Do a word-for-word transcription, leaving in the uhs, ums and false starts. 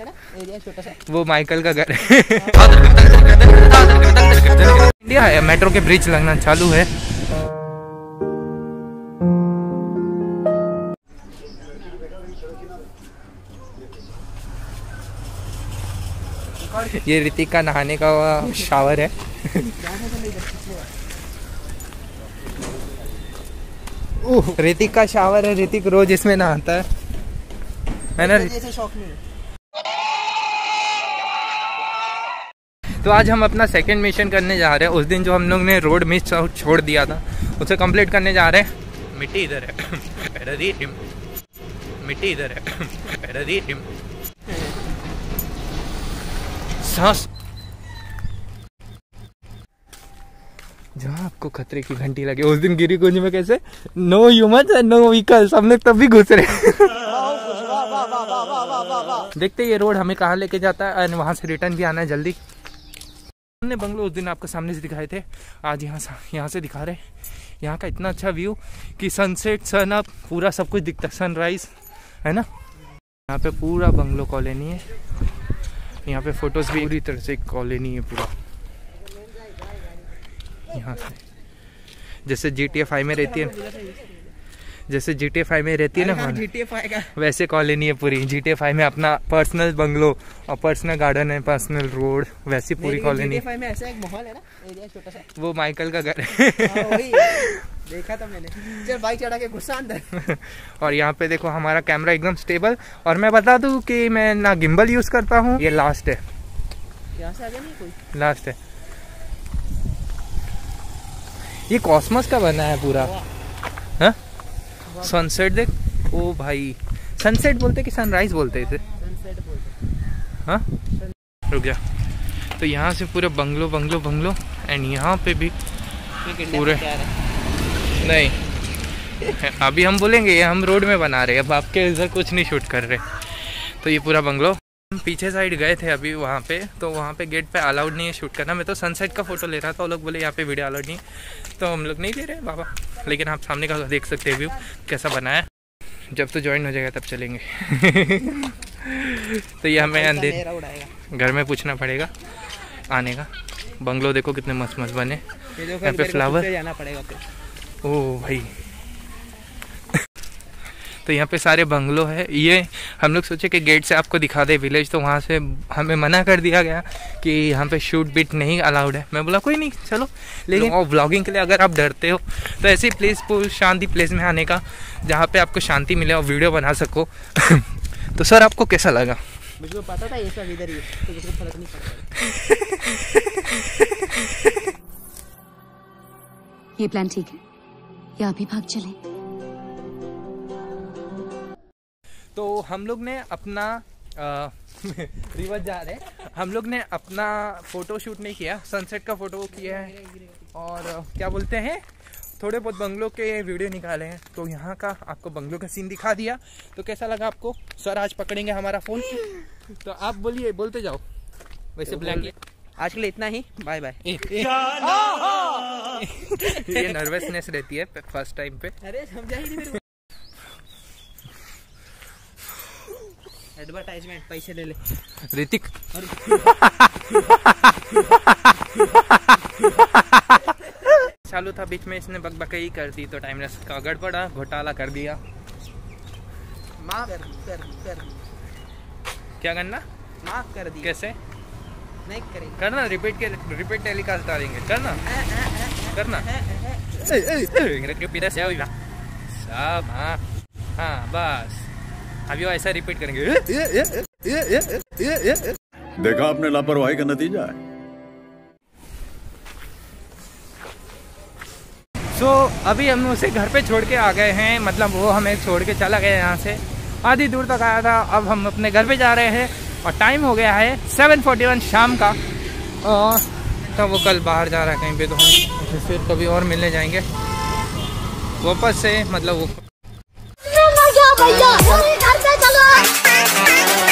वो माइकल का घर है। इंडिया मेट्रो के ब्रिज लगना चालू है। ये ऋतिक का नहाने का शावर है। ऋतिक का शावर है, ऋतिक रोज इसमें नहाता है। मैंने शौक नहीं। तो आज हम अपना सेकंड मिशन करने जा रहे हैं। उस दिन जो हम लोग ने रोड मिस छोड़ दिया था उसे कंप्लीट करने जा रहे हैं। मिट्टी इधर है, मिट्टी इधर है। सांस जहाँ आपको खतरे की घंटी लगे। उस दिन गिरिकुंज में कैसे no human and no vehicles, हम लोग तब भी घुस रहे। देखते ये रोड हमें कहाँ लेके जाता है और वहाँ से रिटर्न भी आना है जल्दी। हमने बंगलो उस दिन आपको सामने से दिखाए थे, आज यहाँ यहाँ से दिखा रहे हैं। यहाँ का इतना अच्छा व्यू कि सनसेट सन अप पूरा सब कुछ दिखता है, सनराइज है ना। यहाँ पे पूरा बंगलो कॉलोनी है, यहाँ पे फोटोज भी पूरी तरह से कॉलोनी है पूरा। यहाँ से जैसे जी टी ए फाइव में रहती है, जैसे जी टी ए फाइव में रहती है ना हाँ, जी टी ए फाइव का वैसे कॉलोनी है पूरी। जी टी ए फाइव में अपना पर्सनल बंगलो और पर्सनल गार्डन है, पर्सनल रोड, वैसी पूरी colony. G T A five में ऐसा एक माहौल है ना, एरिया छोटा सा। वो माइकल का घर है, देखा था मैंने। चल बाइक चढ़ा के घुसा अंदर। और यहाँ पे देखो हमारा कैमरा एकदम स्टेबल। और मैं बता दूँ कि मैं ना गिम्बल यूज करता हूँ। ये लास्ट है, यहाँ से आगे नहीं कोई लास्ट है। ये कॉस्मोस का बना है पूरा। हाँ सनसेट देख, ओ भाई सनसेट बोलते कि सनराइज बोलते इसे? सनसेट बोलते। हाँ रुक जा। तो यहाँ से पूरे बंगलो बंगलो बंगलो एंड यहाँ पे भी पूरे नहीं। अभी हम बोलेंगे ये हम रोड में बना रहे हैं, अब आपके इधर कुछ नहीं शूट कर रहे। तो ये पूरा बंगलो हम पीछे साइड गए थे अभी, वहाँ पे तो वहाँ पे गेट पे अलाउड नहीं है शूट करना। मैं तो सनसेट का फोटो ले रहा था, वो लोग बोले यहाँ पे वीडियो अलाउड नहीं, तो हम लोग नहीं ले रहे बाबा। लेकिन आप सामने का देख सकते हैं व्यू कैसा बना है। जब तो ज्वाइन हो जाएगा तब चलेंगे। तो ये हमें अंधेरे घर में पूछना पड़ेगा आने का। बंगलो देखो कितने मस्त मस्त बने, यहाँ पे फ्लावर। ओह भाई, तो यहाँ पे सारे बंगलो है। ये हम लोग सोचे कि गेट से आपको दिखा दे विलेज, तो वहाँ से हमें मना कर दिया गया कि यहाँ पे शूट बीट नहीं अलाउड है। मैं बोला कोई नहीं चलो। लेकिन और व्लॉगिंग के लिए अगर आप डरते हो तो ऐसी प्लेस पूरी शांति प्लेस में आने का, जहाँ पे आपको शांति मिले और वीडियो बना सको। तो सर आपको कैसा लगा? मुझे पता था ये सब इधर ही है, मुझे फर्क नहीं पड़ता। ये प्लान ठीक है या अभी भाग चले? तो हम लोग ने अपना रिवर्स जा रहे हैं। हम लोग ने अपना फ़ोटो शूट नहीं किया, सनसेट का फ़ोटो किया है और क्या बोलते हैं थोड़े बहुत बंगलों के वीडियो निकाले हैं। तो यहाँ का आपको बंगलों का सीन दिखा दिया, तो कैसा लगा आपको? सर आज पकड़ेंगे हमारा फ़ोन। तो आप बोलिए, बोलते जाओ। वैसे ब्लैंकेट आज के लिए इतना ही, बाय बाय। ये नर्वसनेस रहती है फर्स्ट टाइम पे। अरे समझा ही नहीं। एडवर्टाइजमेंट पैसे ले ले ऋतिक। चालू था, बीच में इसने बकबकाई कर दी तो टाइमलेस का गड़बड़ा घोटाला कर दिया। माफ कर, कर, कर। क्या करना? माफ कर दिया। कैसे? नहीं करेंगे। करना रिपीट के रिपीट टेलीकास्ट डालेंगे। करना आ, आ, आ, करना आ, आ, आ, सब। हाँ हाँ बस अभी वो ऐसा रिपीट करेंगे। ये, ये, ये, ये, ये, ये, ये, ये। देखा आपने लापरवाही का नतीजा है। सो so, अभी हम उसे घर पे छोड़ के आ गए हैं, मतलब वो हमें छोड़ के चला गया यहाँ से, आधी दूर तक आया था। अब हम अपने घर पे जा रहे हैं और टाइम हो गया है सेवन फोर्टी वन शाम का। और तब तो वो कल बाहर जा रहा है कहीं पे, तो हम फिर कभी और मिलने जाएंगे वापस से, मतलब वो। भैया घर पे चलो।